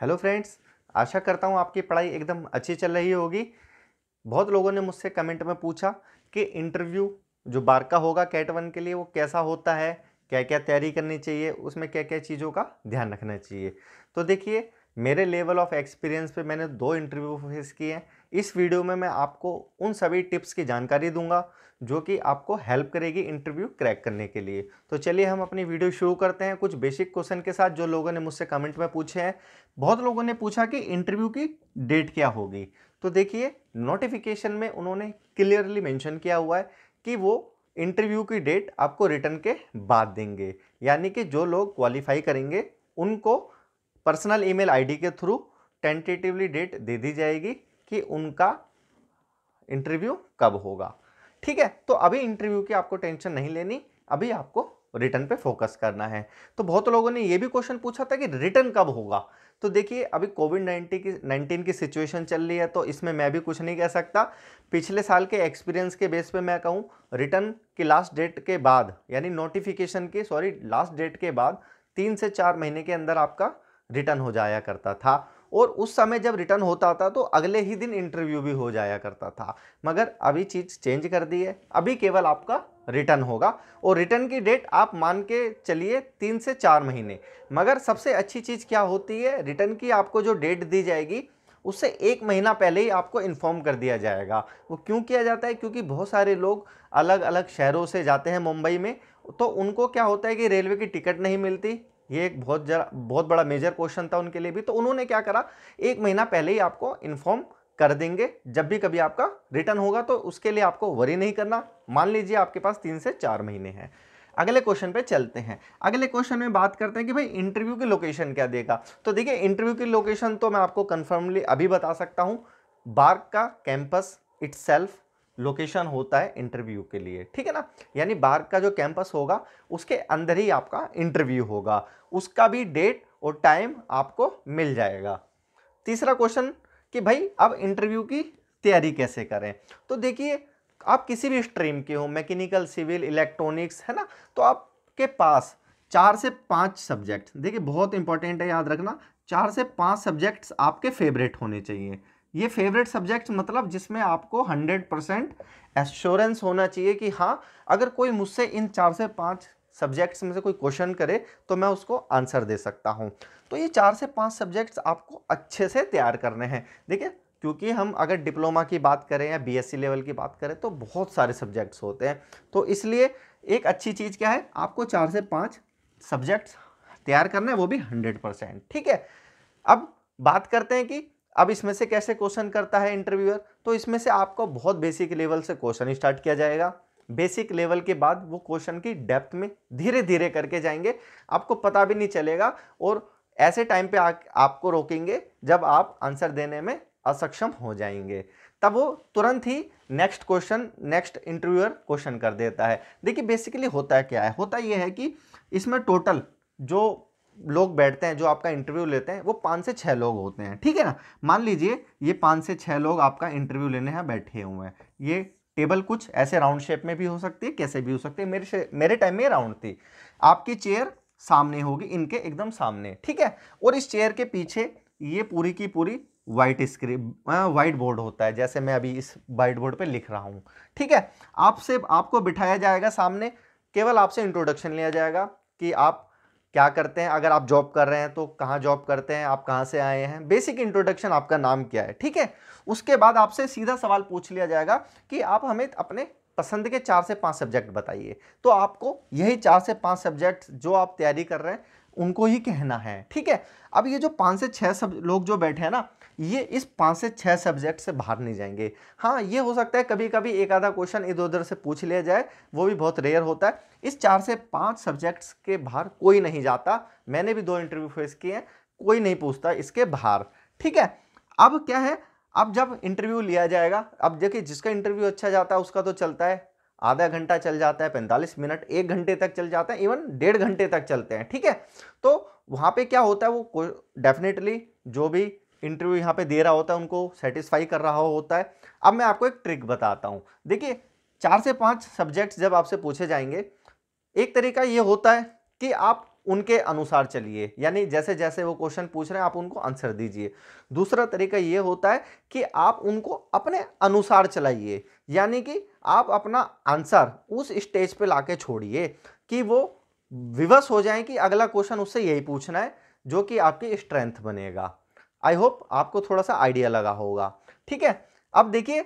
Hello friends, आशा करता हूँ आपकी पढ़ाई एकदम अच्छी चल रही होगी। बहुत लोगों ने मुझसे कमेंट में पूछा कि इंटरव्यू जो बार्क का होगा कैट-1 के लिए वो कैसा होता है, क्या क्या तैयारी करनी चाहिए, उसमें क्या क्या चीज़ों का ध्यान रखना चाहिए। तो देखिए, मेरे लेवल ऑफ एक्सपीरियंस पे मैंने 2 इंटरव्यू फेस किए हैं। इस वीडियो में मैं आपको उन सभी टिप्स की जानकारी दूंगा जो कि आपको हेल्प करेगी इंटरव्यू क्रैक करने के लिए। तो चलिए हम अपनी वीडियो शुरू करते हैं कुछ बेसिक क्वेश्चन के साथ जो लोगों ने मुझसे कमेंट में पूछे हैं। बहुत लोगों ने पूछा कि इंटरव्यू की डेट क्या होगी। तो देखिए, नोटिफिकेशन में उन्होंने क्लियरली मेंशन किया हुआ है कि वो इंटरव्यू की डेट आपको रिटर्न के बाद देंगे, यानी कि जो लोग क्वालिफाई करेंगे उनको पर्सनल ईमेल आईडी के थ्रू टेंटेटिवली डेट दे दी जाएगी कि उनका इंटरव्यू कब होगा। ठीक है, तो अभी इंटरव्यू की आपको टेंशन नहीं लेनी, अभी आपको रिटर्न पे फोकस करना है। तो बहुत लोगों ने ये भी क्वेश्चन पूछा था कि रिटर्न कब होगा। तो देखिए, अभी कोविड-19 की सिचुएशन चल रही है, तो इसमें मैं भी कुछ नहीं कह सकता। पिछले साल के एक्सपीरियंस के बेस पे मैं कहूँ रिटर्न की लास्ट डेट के बाद, यानी नोटिफिकेशन की लास्ट डेट के बाद 3 से 4 महीने के अंदर आपका रिटर्न हो जाया करता था, और उस समय जब रिटर्न होता था तो अगले ही दिन इंटरव्यू भी हो जाया करता था। मगर अभी चीज़ चेंज कर दी है, अभी केवल आपका रिटर्न होगा, और रिटर्न की डेट आप मान के चलिए 3 से 4 महीने। मगर सबसे अच्छी चीज़ क्या होती है, रिटर्न की आपको जो डेट दी जाएगी उससे 1 महीना पहले ही आपको इन्फॉर्म कर दिया जाएगा। वो क्यों किया जाता है, क्योंकि बहुत सारे लोग अलग अलग शहरों से जाते हैं मुंबई में, तो उनको क्या होता है कि रेलवे की टिकट नहीं मिलती। ये एक बहुत बड़ा मेजर क्वेश्चन था उनके लिए भी। तो उन्होंने क्या करा, 1 महीना पहले ही आपको इन्फॉर्म कर देंगे जब भी कभी आपका रिटर्न होगा, तो उसके लिए आपको वरी नहीं करना। मान लीजिए आपके पास 3 से 4 महीने हैं। अगले क्वेश्चन पे चलते हैं। अगले क्वेश्चन में बात करते हैं कि भाई इंटरव्यू की लोकेशन क्या देगा। तो देखिए, इंटरव्यू की लोकेशन तो मैं आपको कन्फर्मली अभी बता सकता हूँ, बार्क का कैंपस इटसेल्फ लोकेशन होता है इंटरव्यू के लिए। ठीक है ना, यानी बार्क का जो कैंपस होगा उसके अंदर ही आपका इंटरव्यू होगा, उसका भी डेट और टाइम आपको मिल जाएगा। तीसरा क्वेश्चन कि भाई अब इंटरव्यू की तैयारी कैसे करें। तो देखिए, आप किसी भी स्ट्रीम के हो, मैकेनिकल, सिविल, इलेक्ट्रॉनिक्स, है ना, तो आपके पास 4 से 5 सब्जेक्ट, देखिए बहुत इंपॉर्टेंट है याद रखना, 4 से 5 सब्जेक्ट्स आपके फेवरेट होने चाहिए। ये फेवरेट सब्जेक्ट मतलब जिसमें आपको 100% एश्योरेंस होना चाहिए कि हाँ, अगर कोई मुझसे इन 4 से 5 सब्जेक्ट्स में से कोई क्वेश्चन करे तो मैं उसको आंसर दे सकता हूँ। तो ये 4 से 5 सब्जेक्ट्स आपको अच्छे से तैयार करने हैं। देखिए, क्योंकि हम अगर डिप्लोमा की बात करें या बीएससी लेवल की बात करें तो बहुत सारे सब्जेक्ट्स होते हैं, तो इसलिए एक अच्छी चीज़ क्या है, आपको 4 से 5 सब्जेक्ट्स तैयार करने हैं, वो भी 100%। ठीक है, अब बात करते हैं कि अब इसमें से कैसे क्वेश्चन करता है इंटरव्यूअर। तो इसमें से आपको बहुत बेसिक लेवल से क्वेश्चन स्टार्ट किया जाएगा। बेसिक लेवल के बाद वो क्वेश्चन की डेप्थ में धीरे धीरे करके जाएंगे, आपको पता भी नहीं चलेगा, और ऐसे टाइम पे आपको रोकेंगे जब आप आंसर देने में असक्षम हो जाएंगे, तब वो तुरंत ही next question, next interviewer question कर देता है। देखिए, बेसिकली होता है क्या है, होता ये है कि इसमें टोटल जो लोग बैठते हैं, जो आपका इंटरव्यू लेते हैं, वो 5 से 6 लोग होते हैं। ठीक है ना, मान लीजिए ये 5 से 6 लोग आपका इंटरव्यू लेने हैं बैठे हुए हैं। ये टेबल कुछ ऐसे राउंड शेप में भी हो सकती है, कैसे भी हो सकती है। मेरे टाइम में राउंड थी, आपकी चेयर सामने होगी, इनके एकदम सामने। ठीक है, और इस चेयर के पीछे ये पूरी की पूरी वाइट बोर्ड होता है, जैसे मैं अभी इस वाइट बोर्ड पर लिख रहा हूँ। ठीक है, आपसे आपको बिठाया जाएगा सामने, केवल आपसे इंट्रोडक्शन लिया जाएगा कि आप क्या करते हैं, अगर आप जॉब कर रहे हैं तो कहाँ जॉब करते हैं, आप कहाँ से आए हैं, बेसिक इंट्रोडक्शन, आपका नाम क्या है। ठीक है, उसके बाद आपसे सीधा सवाल पूछ लिया जाएगा कि आप हमें अपने पसंद के 4 से 5 सब्जेक्ट बताइए। तो आपको यही 4 से 5 सब्जेक्ट जो आप तैयारी कर रहे हैं उनको ही कहना है। ठीक है, अब ये जो 5 से 6 लोग जो बैठे हैं ना, ये इस 5 से 6 सब्जेक्ट से बाहर नहीं जाएंगे। हाँ, ये हो सकता है कभी कभी एक आधा क्वेश्चन इधर उधर से पूछ लिया जाए, वो भी बहुत रेयर होता है। इस 4 से 5 सब्जेक्ट्स के बाहर कोई नहीं जाता। मैंने भी 2 इंटरव्यू फेस किए हैं, कोई नहीं पूछता इसके बाहर। ठीक है, अब क्या है, अब जब इंटरव्यू लिया जाएगा, अब देखिए जिसका इंटरव्यू अच्छा जाता है उसका तो चलता है, आधा घंटा चल जाता है, 45 मिनट, 1 घंटे तक चल जाता है, इवन 1.5 घंटे तक चलते हैं। ठीक है, तो वहाँ पे क्या होता है, वो डेफिनेटली जो भी इंटरव्यू यहाँ पे दे रहा होता है उनको सेटिस्फाई कर रहा होता है। अब मैं आपको एक ट्रिक बताता हूँ। देखिए, 4 से 5 सब्जेक्ट्स जब आपसे पूछे जाएंगे, एक तरीका ये होता है कि आप उनके अनुसार चलिए, यानी जैसे जैसे वो क्वेश्चन पूछ रहे हैं आप उनको आंसर दीजिए। दूसरा तरीका ये होता है कि आप उनको अपने अनुसार चलाइए, यानी कि आप अपना आंसर उस स्टेज पे लाके छोड़िए कि वो विवश हो जाए कि अगला क्वेश्चन उससे यही पूछना है, जो कि आपकी स्ट्रेंथ बनेगा। आई होप आपको थोड़ा सा आइडिया लगा होगा, ठीक है। अब देखिए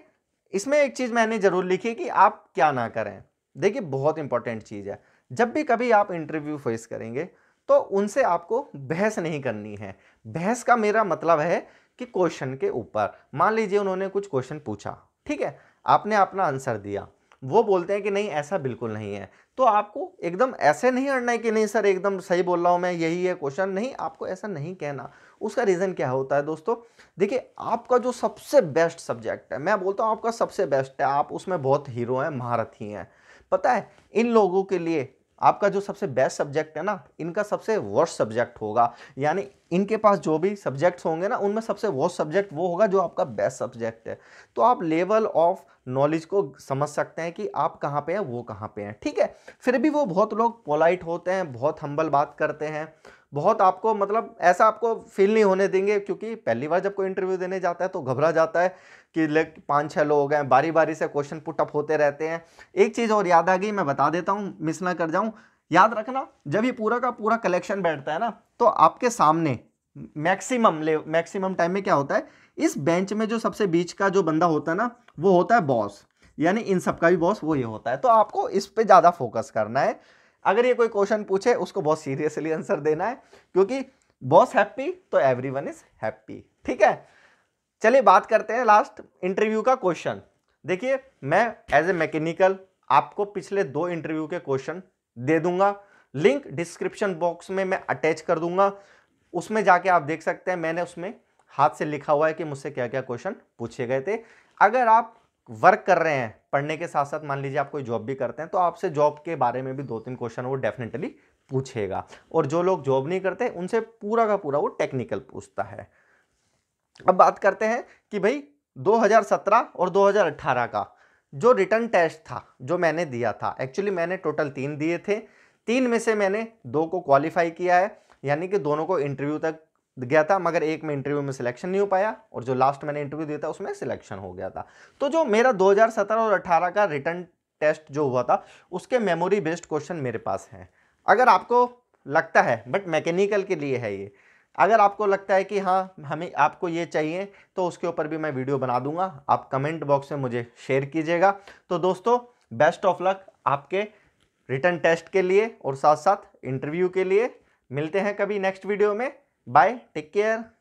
इसमें एक चीज़ मैंने ज़रूर लिखी कि आप क्या ना करें। देखिए बहुत इंपॉर्टेंट चीज़ है, जब भी कभी आप इंटरव्यू फेस करेंगे तो उनसे आपको बहस नहीं करनी है। बहस का मेरा मतलब है कि क्वेश्चन के ऊपर, मान लीजिए उन्होंने कुछ क्वेश्चन पूछा, ठीक है, आपने अपना आंसर दिया, वो बोलते हैं कि नहीं ऐसा बिल्कुल नहीं है, तो आपको एकदम ऐसे नहीं अड़ना है कि नहीं सर एकदम सही बोल रहा हूँ मैं, यही है क्वेश्चन, नहीं, आपको ऐसा नहीं कहना। उसका रीज़न क्या होता है दोस्तों, देखिए आपका जो सबसे बेस्ट सब्जेक्ट है, मैं बोलता हूँ आपका सबसे बेस्ट है, आप उसमें बहुत हीरो हैं, महारथी हैं, पता है इन लोगों के लिए आपका जो सबसे बेस्ट सब्जेक्ट है ना, इनका सबसे वर्स्ट सब्जेक्ट होगा। यानी इनके पास जो भी सब्जेक्ट्स होंगे ना, उनमें सबसे वर्स्ट सब्जेक्ट वो होगा जो आपका बेस्ट सब्जेक्ट है। तो आप लेवल ऑफ नॉलेज को समझ सकते हैं कि आप कहाँ पे हैं, वो कहाँ पे हैं, ठीक है। फिर भी वो बहुत लोग पोलाइट होते हैं, बहुत हम्बल बात करते हैं, बहुत आपको मतलब ऐसा आपको फील नहीं होने देंगे, क्योंकि पहली बार जब कोई इंटरव्यू देने जाता है तो घबरा जाता है कि लेकिन 5-6 लोग हैं, बारी बारी से क्वेश्चन पुटअप होते रहते हैं। एक चीज़ और याद आ गई, मैं बता देता हूँ, मिस ना कर जाऊँ, याद रखना जब ये पूरा का पूरा कलेक्शन बैठता है ना, तो आपके सामने मैक्सिमम टाइम में क्या होता है, इस बेंच में जो सबसे बीच का जो बंदा होता है ना, वो होता है बॉस, यानी इन सब का भी बॉस वो ये होता है। तो आपको इस पर ज़्यादा फोकस करना है। अगर ये कोई क्वेश्चन पूछे उसको बहुत सीरियसली आंसर देना है, क्योंकि बॉस हैप्पी तो एवरीवन इज हैप्पी, ठीक है। चलिए बात करते हैं लास्ट इंटरव्यू का क्वेश्चन। देखिए मैं एज ए मैकेनिकल आपको पिछले 2 इंटरव्यू के क्वेश्चन दे दूंगा, लिंक डिस्क्रिप्शन बॉक्स में मैं अटैच कर दूंगा, उसमें जाके आप देख सकते हैं। मैंने उसमें हाथ से लिखा हुआ है कि मुझसे क्या क्या क्वेश्चन पूछे गए थे। अगर आप वर्क कर रहे हैं पढ़ने के साथ साथ, मान लीजिए आप कोई जॉब भी करते हैं, तो आपसे जॉब के बारे में भी 2-3 क्वेश्चन वो डेफिनेटली पूछेगा। और जो लोग जॉब नहीं करते उनसे पूरा का पूरा वो टेक्निकल पूछता है। अब बात करते हैं कि भाई 2017 और 2018 का जो रिटर्न टेस्ट था जो मैंने दिया था, एक्चुअली मैंने टोटल 3 दिए थे, 3 में से मैंने 2 को क्वालिफाई किया है, यानी कि दोनों को इंटरव्यू तक गया था, मगर एक में इंटरव्यू में सिलेक्शन नहीं हो पाया और जो लास्ट मैंने इंटरव्यू दिया था उसमें सिलेक्शन हो गया था। तो जो मेरा 2017 और 2018 का रिटर्न टेस्ट जो हुआ था उसके मेमोरी बेस्ड क्वेश्चन मेरे पास हैं। अगर आपको लगता है, बट मैकेनिकल के लिए है ये, अगर आपको लगता है कि हाँ हमें आपको ये चाहिए तो उसके ऊपर भी मैं वीडियो बना दूंगा, आप कमेंट बॉक्स में मुझे शेयर कीजिएगा। तो दोस्तों बेस्ट ऑफ लक आपके रिटर्न टेस्ट के लिए और साथ साथ इंटरव्यू के लिए। मिलते हैं कभी नेक्स्ट वीडियो में। Bye, take care.